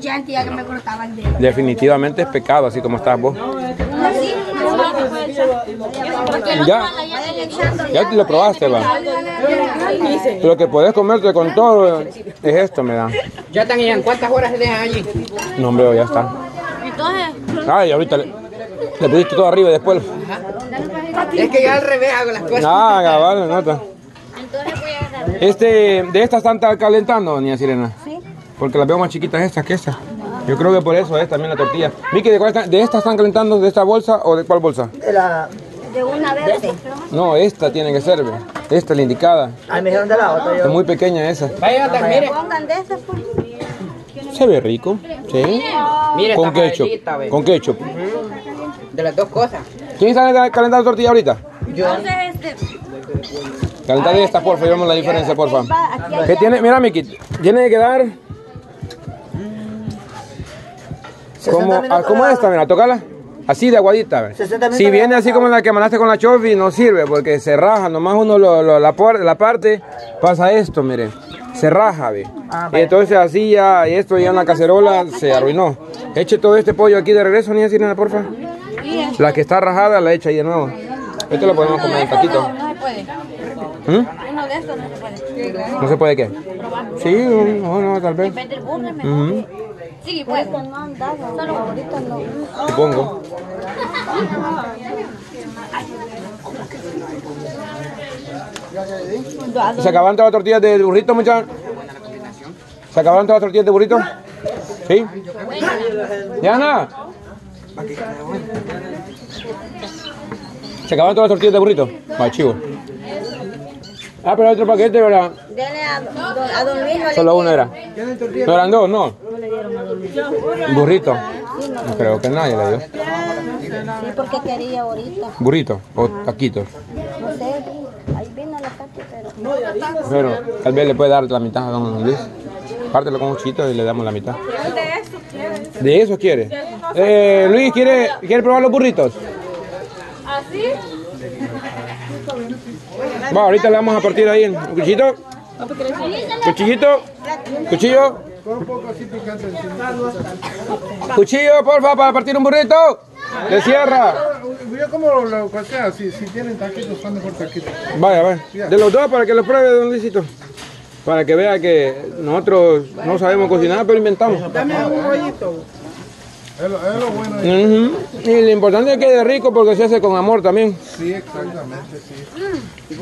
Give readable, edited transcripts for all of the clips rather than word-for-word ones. ya entendía que me cortaban el dedo. Definitivamente es pecado, así como estás vos. Ya lo probaste, va. Lo que podés comerte con todo es esto, me da. Ya están allá, ¿cuántas horas se dejan allí? No, hombre, ya está. Entonces. Ay, ahorita le pusiste todo arriba y después. Es que yo al revés hago las cosas. Ah, cabal, nota. Entonces voy a agarrar. De estas están calentando, doña Sirena. Sí. Porque las veo más chiquitas estas que estas. Yo creo que por eso es también la tortilla. Miki, ¿de estas están calentando? ¿De esta bolsa o de cuál bolsa? De una verde. No, esta tiene que ser. Esta es la indicada. Ay, me dijeron de la otra. Es muy pequeña esa. Vaya, mire. Pongan de esas, por favor. Se ve rico. Sí. Mire, con ketchup. Con ketchup. De las dos cosas. ¿Quién está calentando tortilla ahorita? Yo. Calenta de esta, porfa, y vemos la diferencia, porfa. ¿Qué tiene? Mira, Miki, tiene que dar. ¿Cómo esta? Mira, tocala. Así de aguadita. Si viene así como la que mandaste con la Chofi, no sirve porque se raja. Nomás uno la parte, pasa esto, miren. Se raja, ve. Y entonces así ya, y esto ya en la cacerola se arruinó. Eche todo este pollo aquí de regreso, niña Sirena, porfa. La que está rajada la echa ahí de nuevo. Esto lo podemos comer en taquito. No se puede. Uno de estos no se puede. ¿No se puede qué? Sí, no, tal vez. Sí, pues. Supongo. ¿Se acabaron todas las tortillas de burrito, muchachos? ¿Se acabaron todas las tortillas de burrito? ¿Sí? ¿Ya nada? ¿Se acabaron todas las tortillas de burrito? Va, chivo. Ah, pero otro paquete, ¿verdad? A don Luis no. Solo uno era. No eran dos, no. Burrito. No creo que nadie le dio. Sí, porque quería ahorita. ¿Burrito o taquitos? No sé. Ahí viene la taquita, pero. Pero tal vez le puede dar la mitad a don Luis. Pártelo con un chito y le damos la mitad. ¿De eso quiere? Luis, ¿quiere probar los burritos? ¿Así? Va, ahorita le vamos a partir ahí. Cuchillito. Cuchillito. Cuchillo. Cuchillo, porfa, para partir un burrito. De sierra. Yo como lo cualquiera, si tienen taquitos, están mejor taquitos. Vaya, vaya. De los dos para que los pruebe, don Luisito. Para que vea que nosotros no sabemos cocinar, pero inventamos. Dame un rollito. Es lo bueno. Y lo importante es que es rico porque se hace con amor también. Sí, exactamente, sí.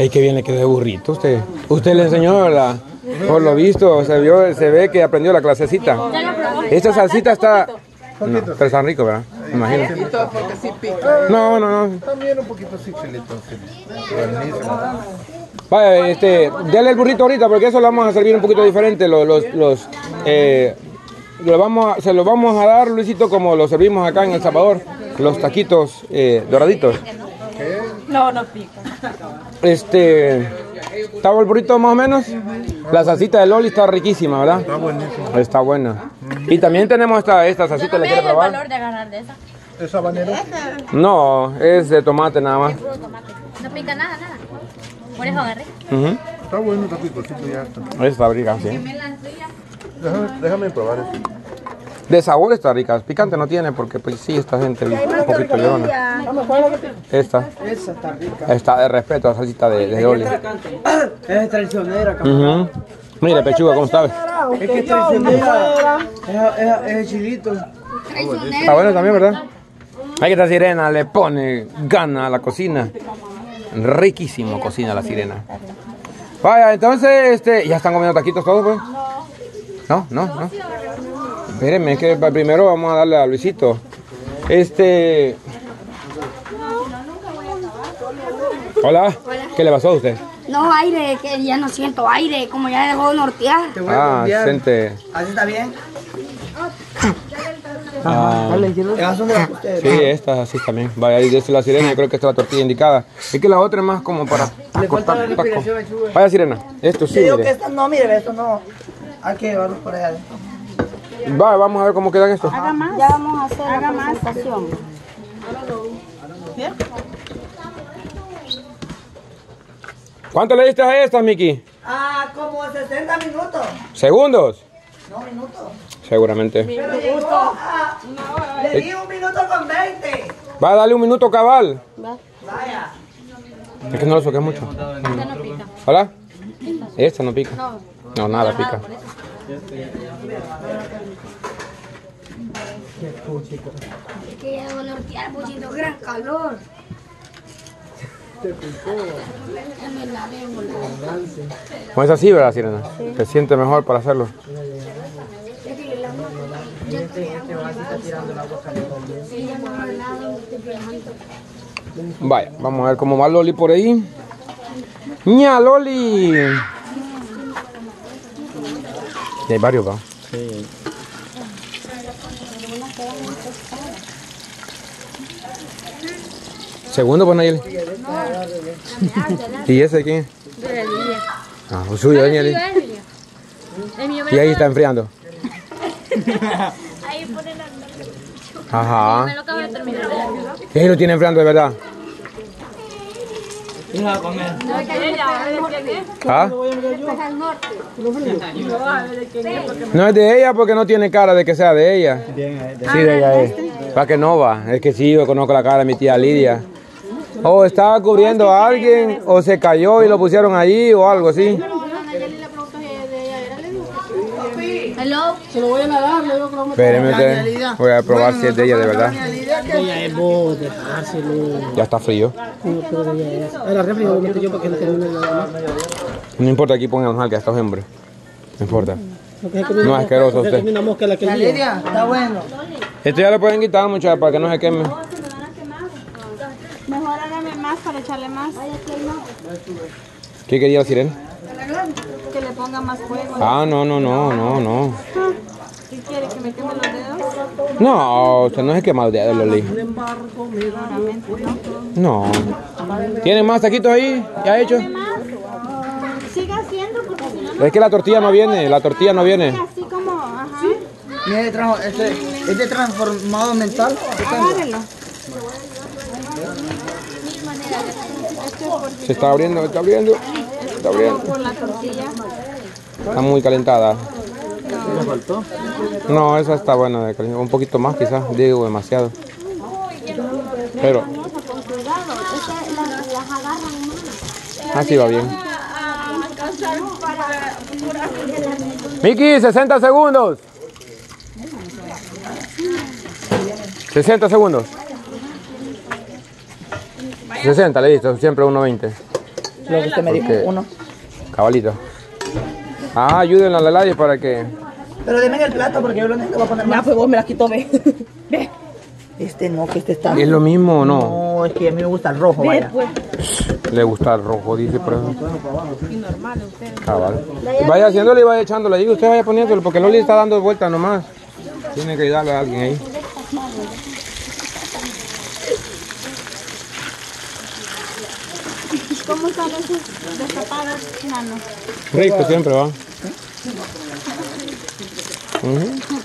Ay, qué bien le quedó de burrito usted. Usted le enseñó, ¿verdad? Por lo visto, se ve que aprendió la clasecita. Esta salsita está... No, pero está rico, ¿verdad? Me imagino. No. También un poquito así, chilito. Vaya, dale el burrito ahorita porque eso lo vamos a servir un poquito diferente. Se los vamos a dar, Luisito, como los servimos acá en El Salvador, los taquitos doraditos. No pica. ¿Estaba el burrito más o menos? La salsita de Loli está riquísima, ¿verdad? Está buenísima. Está buena. Y también tenemos esta salsita, ¿la quiere probar? ¿Cuál es el valor de agarrar de esa? ¿Es habanero? No, es de tomate nada más. No pica nada. Por eso agarré. Está bueno, está picosito ya. Está rica, sí. Déjame probar esto. De sabor está rica, picante no tiene porque pues sí, esta gente es un poquito leona. Esa está rica. Esta de respeto, la salsita de Dele. Es traicionera, cabrón. Mira, pechuga, ¿cómo sabes? Es que es traicionera. Es chilito. Está bueno también, ¿verdad? Ahí que esta Sirena le pone gana a la cocina. Riquísimo cocina la Sirena. Vaya, entonces, ¿ya están comiendo taquitos todos, pues? No. Espérenme, es que primero vamos a darle a Luisito. Hola. ¿Qué le pasó a usted? No, aire, que ya no siento aire, como ya dejó nortear. Siente. ¿Así está bien? Sí, estas así también. Vaya, ahí dice la Sirena, yo creo que esta es la tortilla indicada. Es que la otra es más como para... Le falta la respiración, ayuda. Vaya, Sirena, esto sí. Yo digo que esta no, mire, esto no. Hay que llevarlos por allá. Vamos a ver cómo quedan estos. Haga más. Ya vamos a hacer la presentación. ¿Cuánto le diste a esta, Miki? 70 minutos. ¿Segundos? No, minutos. Seguramente. Pero llegó a, le di 1 minuto con 20. Va, dale 1 minuto cabal. Va. Vaya. Es que no lo soqué mucho. Esta no pica. ¿Hola? Esta no pica. No, no nada pica. Es que ya van a voltear, pochito, gran calor. Te picó. Pues así, ¿verdad, Sirena? Sí. Se siente mejor para hacerlo. Vaya, vamos a ver cómo va Loli por ahí. ¡Ña, Loli! Y hay varios, ¿va? Sí. ¿Segundo, pues, Nayeli? ¿Y ese de quién es? De Lidia. Ah, pues suyo, Nayeli. Y ahí está enfriando. Ahí pone la... Ajá. Me lo acabo de terminar. ¿Qué lo tiene enfriando de verdad? ¿Qué va a comer? ¿Ah? No es de ella porque no tiene cara de que sea de ella. Sí, de ella es. Para que no va. Es que sí, yo conozco la cara de mi tía Lidia. O estaba cubriendo a alguien, o se cayó y lo pusieron ahí, o algo así. Se lo voy a nadar, le digo que vamos a probar. Voy a probar si es de ella de verdad. Ya está frío. No importa, aquí pongan alga a estos hombres. No importa. No es asqueroso usted. La Lidia, está bueno. Esto ya lo pueden quitar, muchachos, para que no se queme. Mejor hágame más para echarle más. ¿Qué quería la Sirena? Que le ponga más fuego. Ah, no. ¿Qué quiere? ¿Que me queme los dedos? No, usted no se quema los dedos, Loli. No. ¿Tiene más taquitos ahí? ¿Ya hecho? Siga haciendo porque si no... Es que la tortilla no viene, la tortilla no viene. Así como, ajá. Este transformado mental. Agárrelo. Se está abriendo, Está bien. Está muy calentada. No, esa está buena de calentar. Un poquito más quizás, digo demasiado. Pero... Así va bien. Miki, 60 segundos. 60 segundos. 60, le listo, siempre 1.20. Lo que usted me dijo, uno. Cabalito. Ah, ayúdenla a la Lali para que... Pero denme el plato porque yo lo necesito para poner más. Ah, pues vos me las quito, ve. Ve. Este no, que este está... ¿Es lo mismo o no? No, es que a mí me gusta el rojo, vaya. Pues. Le gusta el rojo, dice, por eso. Y normal, usted. Cabal. Vaya haciéndole y vaya echándole ahí. Usted vaya poniéndolo porque Loli está dando vueltas nomás. Tiene que ayudarle a alguien ahí. ¿Cómo están esos destapados, Nano? Rico siempre, va.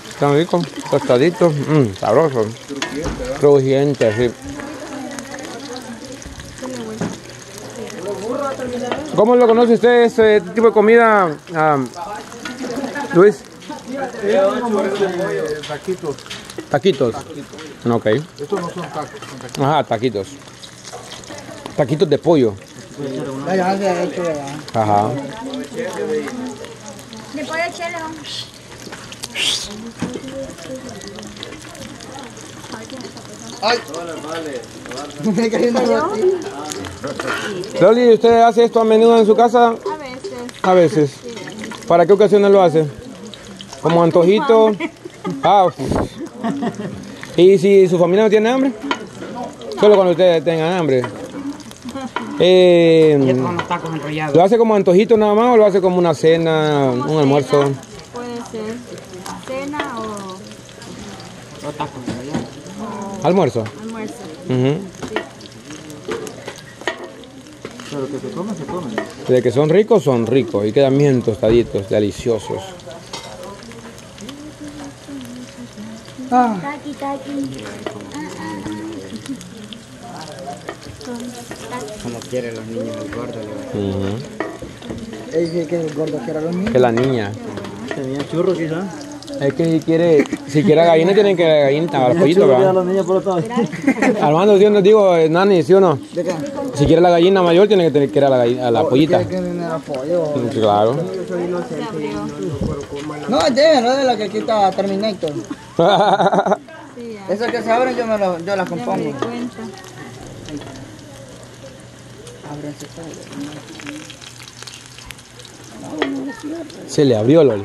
Están ricos, tostaditos, sabrosos. Crujientes, sí. ¿Cómo lo conoce usted ese tipo de comida, Luis? Taquitos. ¿Taquitos? Ok. Estos no son tacos, son taquitos. Ajá, taquitos. Taquitos de pollo. Ajá. Después de chelo. Ay. Loli, ¿usted hace esto a menudo en su casa? A veces. A veces. Sí. ¿Para qué ocasiones lo hace? Como antojito. Ah. ¿Y si su familia no tiene hambre? No. Solo cuando ustedes tengan hambre. ¿Lo hace como antojito nada más o lo hace como una cena, como un cena, almuerzo? Puede ser cena o tacos. ¿Almuerzo? Almuerzo. Sí. Pero que se comen, se comen. De que son ricos y quedan bien tostaditos, deliciosos. Ah. Taqui, taqui. Como quieren los niños, muy gordos. Él dice que el gordo quiere a los niños. Que la niña. Que la niña churro quizás. Es que si quiere gallina, tienen que gallinita, al pollito, ¿verdad? Armando, ¿sí o no? Digo, Nani, ¿sí o no? ¿De qué? Si quiere la gallina mayor, tiene que tener que ir a la pollita. ¿Quiere que viene a pollo? Claro. No, no de la que quita Terminator. Eso que se abre, yo la compongo. Se le abrió, Loli.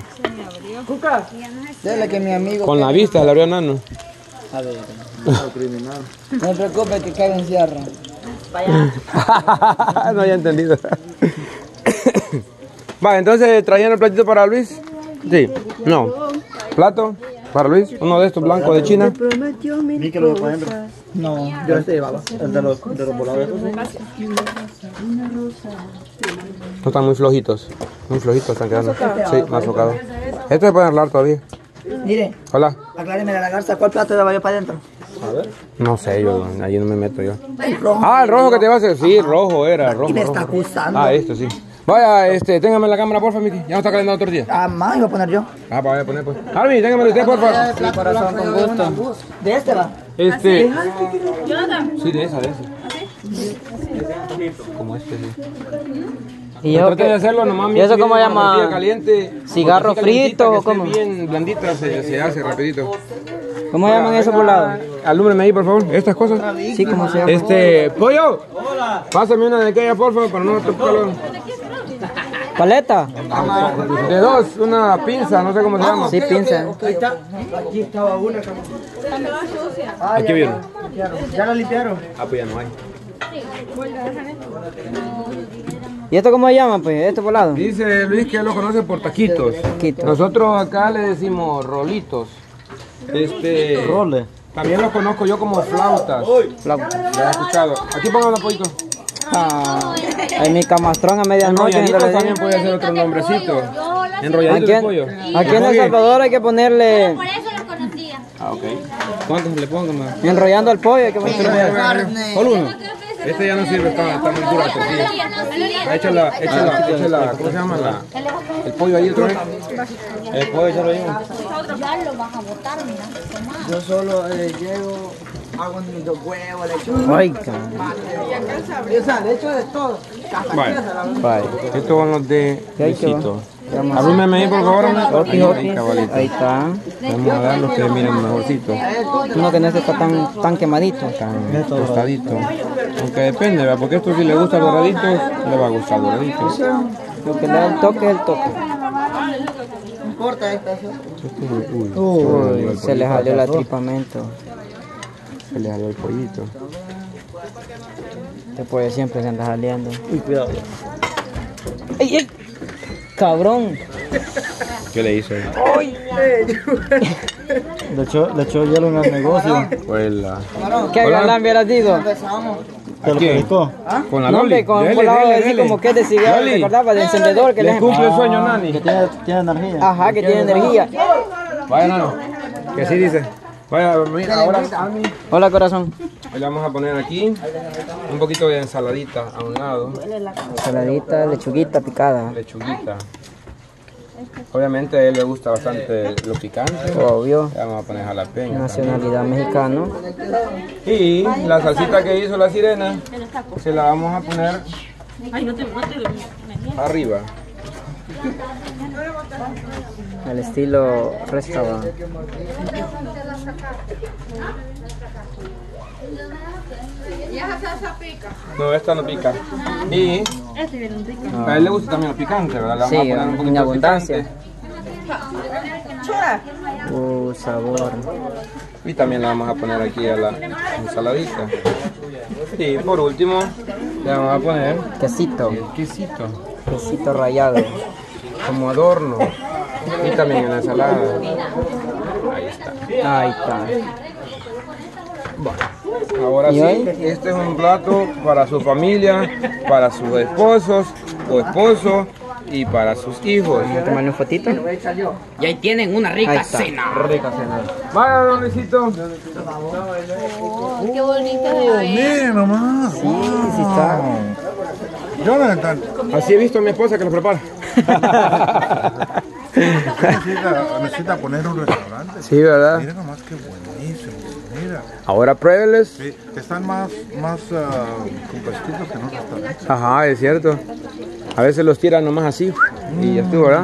Cuca, dale que mi amigo. Con la vista, le abrió a Nano. A ver, criminal. No te preocupes que Kevin cierra. Vaya. No había entendido. Vale, entonces traían el platito para Luis. Sí, no. Plato para Luis, uno de estos blancos de China. Ni que lo de para no, yo este llevaba, el de los voladores. No están muy flojitos están quedando. Sí, más socados. Esto se puede hablar todavía. Mire. Hola. Acláreme la garza, ¿cuál plato le va yo para adentro? A ver. No sé, yo, allí no me meto yo. El rojo. Ah, el rojo que te vas a hacer. Sí, rojo era, rojo. Y me está acusando. Ah, esto sí. Vaya, téngame la cámara, porfa, Miki. Ya me está calentando tortilla. Ah, más iba a poner yo. Ah, para poner pues. Armin, téngame usted, porfa. Sí, corazón, con gusto. ¿De este va? Este. Sí, de esa. Como este, sí. Traté de hacerlo nomás. ¿Y eso cómo se llama? Caliente, cigarro frito o cómo. Bien blandita, se hace rapidito. ¿Cómo llaman eso por lado? Alúmbreme ahí, por favor. ¿Estas cosas? Sí, ¿cómo se llama? ¡Pollo! Hola. Pásame una de aquella, por favor, para no tocarlo. ¿Paleta? De dos, una pinza, no sé cómo se llama. Sí, pinza. Aquí estaba una. Aquí vieron. Ya la limpiaron. Ah, pues ya no hay. ¿Y esto cómo se llama, pues? ¿Esto por lado? Dice Luis que él lo conoce por taquitos. Nosotros acá le decimos rolitos. Roles. También los conozco yo como flautas. Flautas. ¿Lo has escuchado? Aquí pongo los pollitos. Ah, en mi camastrón a medianoche. También puede ser otro nombrecito. Enrolladito de pollo. Aquí en El Salvador hay que ponerle. Por eso los conocía. Ah, ok. ¿Cuántos le pongo más? Enrollando al pollo hay que ponerle. Solo uno. Este ya no sirve, está muy dura. Échala, ¿cómo se llama? El pollo ahí otra vez. El pollo echarlo ahí. Ya lo van a botar, mira. Yo solo llego, hago mis dos huevos, lechuga. Ay, cabrón. O sea, le echo de todo. Vale. Estos son los de Luisito. Arrúmeme ahí, por favor. Ahí está. Vamos a darlos que miren mejorcito. Uno que en este está tan quemadito. Tan tostadito. Aunque depende, ¿verdad? Porque esto si le gusta doradito, le va a gustar doradito. Lo que le da el toque es el toque. No importa esta. Uy, se le salió la tripamento. Se le salió el pollito. Después de siempre se anda jaleando. Uy, cuidado. ¡Ey, ey! Cabrón. ¿Qué le hizo? ¡Ay! Le echó hielo en el negocio. Hola. ¿Qué galán hubieras dicho? ¿Te lo predicó? Con la Loli. Con un colado así como que es de cigarro, recordaba, de encendedor. Que le cumple el sueño, Nani. Que tiene energía. Ajá, que tiene energía. Vaya, Nano. Que así dice. Vaya, mira, ahora. Hola, corazón. Hoy le vamos a poner aquí un poquito de ensaladita a un lado. Ensaladita, lechuguita picada. Lechuguita. Obviamente a él le gusta bastante lo picante. Obvio. Le vamos a poner jalapeño. Nacionalidad mexicana. Y la salsita que hizo la sirena se la vamos a poner arriba. Al estilo restaurante. No, esta no pica. Y a él le gusta también lo picante, ¿verdad? Le vamos a poner un poquito en abundancia. Sabor. Y también le vamos a poner aquí a la ensaladita. Y por último, le vamos a poner quesito. Quesito rallado. Como adorno. Y también en la ensalada. Ahí está. Bueno. Ahora sí, este es un plato para su familia, para sus esposos o esposo y para sus hijos. Voy a tomar un fotito. Y ahí tienen una rica cena. Vaya, don Luisito. Qué bonito. Miren nomás. Sí, sí está. Yo no tanto. Así he visto a mi esposa que lo prepara. Necesita poner un restaurante. Sí, ¿verdad? Mira nomás qué buenísimo. Mira. Ahora pruébeles. Sí, están más compactitos que no restaurantes. Ajá, es cierto. A veces los tiran nomás así y ya estuvo, ¿verdad?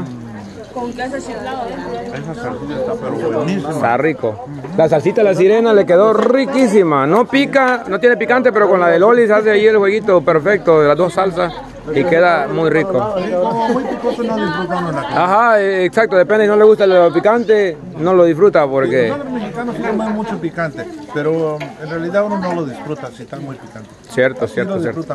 Con casa chiflado dentro. Esa salsita está pero buenísima. Está rico. La salsita de la sirena le quedó riquísima. No pica, no tiene picante, pero con la de Loli se hace ahí el jueguito perfecto de las dos salsas y queda muy rico. Ajá, exacto, depende. Si no le gusta lo picante, no lo disfruta porque... Los mexicanos comen mucho picante, pero en realidad uno no lo disfruta si está muy picante. Cierto, cierto, cierto.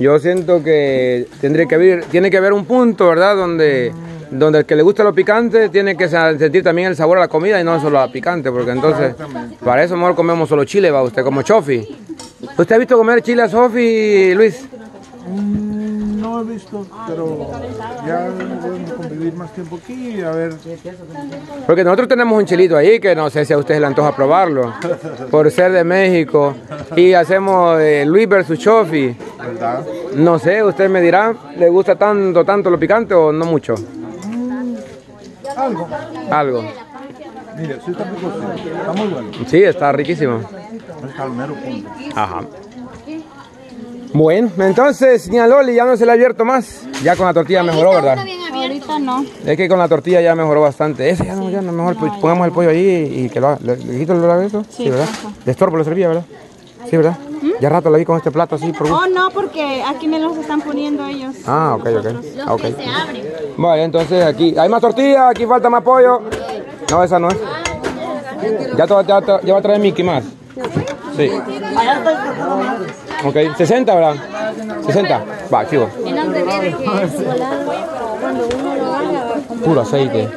Yo siento que tendría que haber, tiene que haber un punto, ¿verdad? Donde el que le gusta lo picante tiene que sentir también el sabor a la comida y no solo a la picante, porque entonces para eso mejor comemos solo chile, va usted, como Chofi. ¿Usted ha visto comer chile a Chofi, Luis? No he visto, pero ya podemos convivir más tiempo aquí, a ver. Porque nosotros tenemos un chilito ahí que no sé si a ustedes le antoja probarlo, por ser de México, y hacemos Luis versus Chofi. ¿Verdad? No sé, usted me dirá, ¿le gusta tanto lo picante o no mucho? Algo. Mire, sí está rico, está muy bueno. Sí, está riquísimo. Está al mero punto. Ajá. Bueno, entonces, niña Loli ya no se le ha abierto más. Ya con la tortilla mejoró, ¿verdad? Ahorita no. Es que con la tortilla ya mejoró bastante. Ese ya no mejor. No, pongamos el pollo ahí y que lo haga. ¿Le quito el abeto? Sí, ¿verdad? De estorbo lo servía, ¿verdad? Sí, ¿verdad? Ya rato la vi con este plato así. Por... Oh, no, porque aquí me los están poniendo ellos. Ah, ok, ok. Los que se abren. Vale, entonces aquí hay más tortilla, aquí falta más pollo. No, esa no es. Ya va a traer Miki más. Sí. Ok, 60, ¿verdad? 60. Va, chivo. Puro aceite.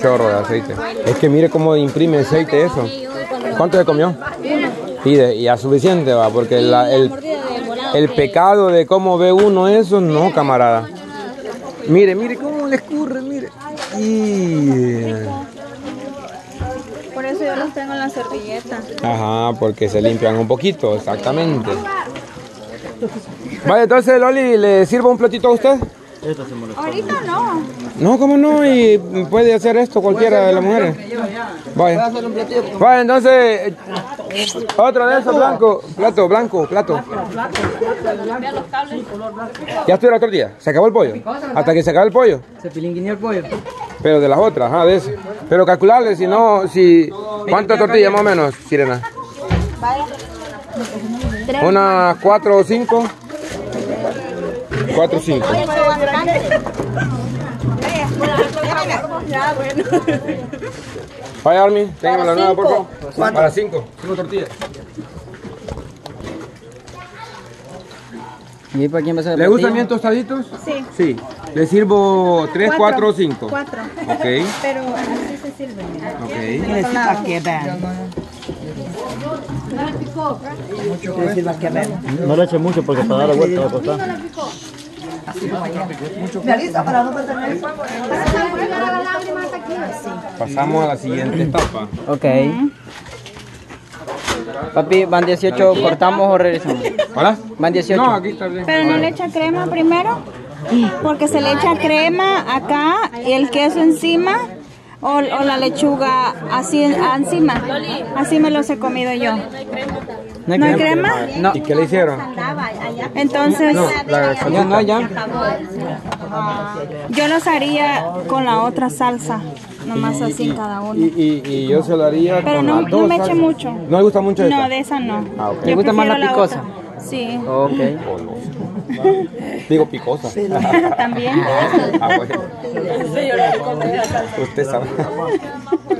Chorro de aceite. Es que mire cómo imprime aceite eso. ¿Cuánto se comió? Y a suficiente va, porque el pecado de cómo ve uno eso, no, camarada. Mire, mire cómo le escurre, mire. Por eso yo los tengo en la servilleta. Ajá, porque se limpian un poquito, exactamente. Vale, entonces Loli, ¿le sirvo un platito a usted? Ahorita no. No, ¿cómo no? Y puede hacer esto cualquiera de las mujeres. Vaya. Vaya, entonces, otro de esos blanco. Plato. Ya estoy la tortilla. Se acabó el pollo. Hasta que se acabó el pollo. Se pilinguineó el pollo. Pero de las otras, ajá, de eso. Pero calcularle, si no, si... ¿Cuántas tortillas más o menos, Sirena? Unas 4 o 5. 4 o 5. Vaya, Armi, téngame la nueva, por favor. Para 5 tortillas. ¿Y para quién va a ser? ¿Le gustan bien tostaditos? Sí. Sí. ¿Le sirvo 3, 4 o 5? 4. Ok. Pero así se sirve. Ok. ¿Qué necesitas que vean? No le picó. ¿Qué necesitas que vean? No le eche mucho porque para dar la vuelta va a costar. Pasamos a la siguiente etapa. Ok. Papi, van 18, cortamos o regresamos. ¿Hola? Van 18. No, aquí está bien. Pero no le echa crema primero, porque se le echa crema acá, el queso encima o la lechuga así encima. Así me los he comido yo. ¿No hay crema? No. ¿Y qué le hicieron? Entonces, ya. Yo los haría con la otra salsa, nomás así cada uno. Y yo se lo haría pero con no, las dos. Pero no me eche mucho. ¿No le gusta mucho esta? No, de esa no. Ah, okay. ¿Te gusta más la picosa? Sí. Ok. Digo picosa. También. Ah, bueno. Usted sabe.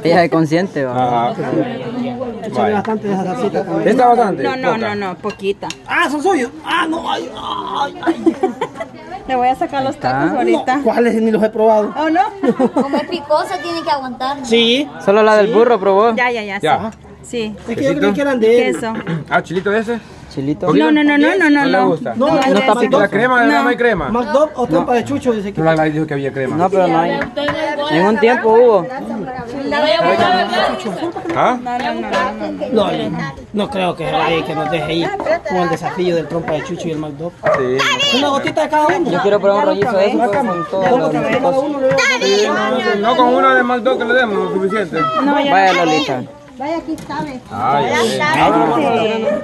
Ella es consciente, ¿va? Ajá. Vale. Bastante de esa salsita. ¿Está bastante? No, poquita. Ah, son suyos. Ah, no. Ay. Le voy a sacar los tacos ahorita. No, ¿cuáles? Ni los he probado. ¿O no? Como es picosa, tiene que aguantar, ¿no? Sí. Solo la del burro probó. Ya. Sí. Es que yo creí que eran de él. Queso. Ah, ¿chilito de ese? ¿Chilito? No. ¿No le gusta? No está picosa. ¿La crema? No hay crema. ¿McDob o trompa de chucho? Dice que... No, dijo que había crema. No, pero no hay. En un tiempo hubo. No creo que vaya, que nos deje ir con el desafío del trompa de chucho y el McDo. Sí. Una gotita de cada uno. Yo quiero probar un rollizo de eso con todos los... No, con uno de McDo que le demos lo suficiente. Vaya, Lolita. Vaya, aquí está, ¿ves?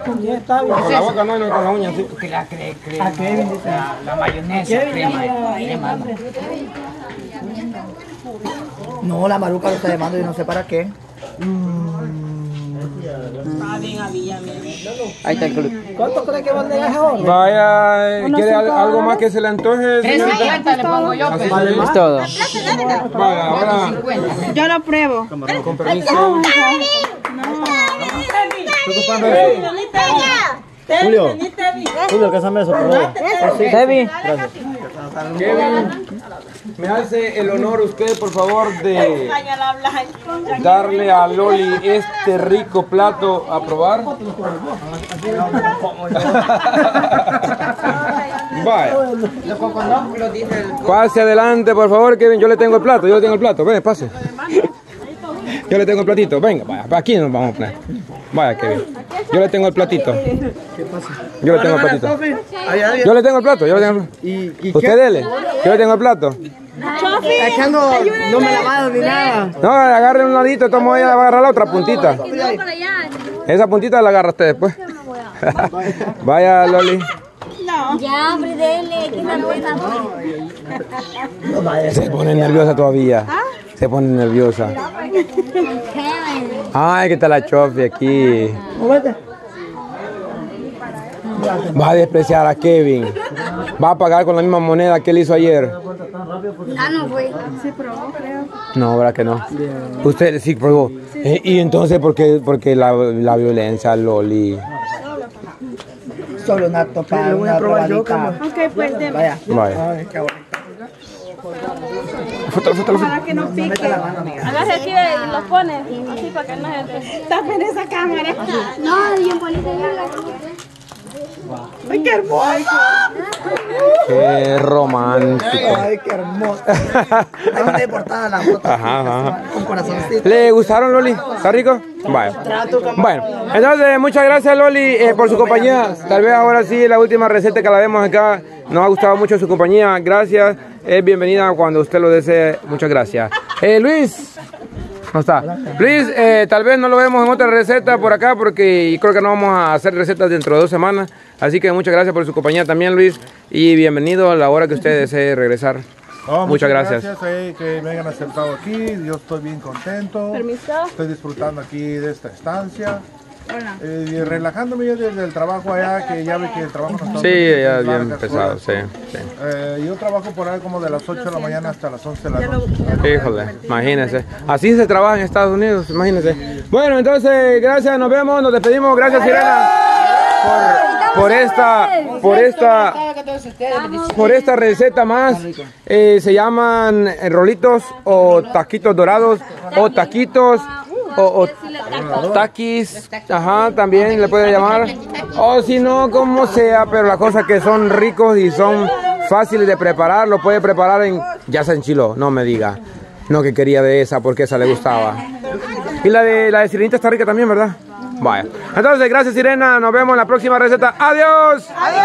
Con la boca no, con la uña sí. Que la crema, la mayonesa, crema. No, la maruca lo está llamando y no sé para qué. Ahí está el club. ¿Cuánto cree que vale el jabón? Vaya, ¿quiere algo más que se le antoje? 350 le pongo yo, pero es todo. Vaya, ahora. Yo lo pruebo. Con permiso. No. Julio, ¿qué sabe eso? Kevin. Kevin, me hace el honor usted, por favor, de darle a Loli este rico plato a probar. Vaya. Pase adelante, por favor, Kevin. Yo le tengo el plato, Ven, pase. Yo le tengo el platito. Venga, vaya. Aquí nos vamos a poner. Vaya, Kevin. Yo le tengo el platito. ¿Qué pasa? Yo le tengo el platito. Usted dele. Yo le tengo el plato. Chofi, no me la va a dominar. No, agarre un ladito, tomo ella, va a agarrar la otra puntita. Esa puntita la agarra usted después. Vaya, Loli. No. Ya, hombre, dele, que no voy a dar. Se pone nerviosa todavía. Se pone nerviosa. Ay, que está la Chofi aquí. Va a despreciar a Kevin. Va a pagar con la misma moneda que él hizo ayer. Ah, no fue. Sí probó, creo. No, ¿verdad que no? Usted sí probó. Y entonces, ¿por qué la violencia, Loli? Solo una topada, una probadita. Ok, pues de... Vaya. Fútalo. Para que no pique. Agarra aquí y lo pone. Así para que no se... Tapen esa cámara. No, bien bonita. ¡Ay, qué hermoso! ¡Qué romántico! ¡Ay, qué hermoso! Ahí está importada la foto. Ajá. Con corazoncito. ¿Le gustaron, Loli? ¿Está rico? Vaya. Bueno, entonces, muchas gracias, Loli, por su compañía. Tal vez ahora sí, la última receta que la vemos acá. Nos ha gustado mucho su compañía. Gracias. Es bienvenida cuando usted lo desee. Muchas gracias. Luis. No está. Luis, tal vez no lo vemos en otra receta por acá porque creo que no vamos a hacer recetas dentro de 2 semanas. Así que muchas gracias por su compañía también, Luis. Y bienvenido a la hora que usted desee regresar. Oh, muchas gracias. Que me hayan aceptado aquí. Yo estoy bien contento. Permiso. Estoy disfrutando aquí de esta estancia. Y relajándome yo desde el trabajo allá, que ya ve que el trabajo no está... Sí, ya es bien pesado, sí. Yo trabajo por ahí como de las 8 de la mañana hasta las 11 de la noche. Híjole, imagínense. Así se trabaja en Estados Unidos, imagínense. Bueno, entonces, gracias, nos vemos, nos despedimos. Gracias, Sirena, por esta receta más. Se llaman rolitos o taquitos dorados o taquitos. O taquis, ajá, también le puede llamar. O si no, como sea, pero las cosas que son ricos y son fáciles de preparar, lo puede preparar en... Ya se enchiló, no me diga. No que quería de esa, porque esa le gustaba. Y la de Sirenita está rica también, ¿verdad? Vaya. Entonces, gracias, Sirena. Nos vemos en la próxima receta. ¡Adiós! ¡Adiós!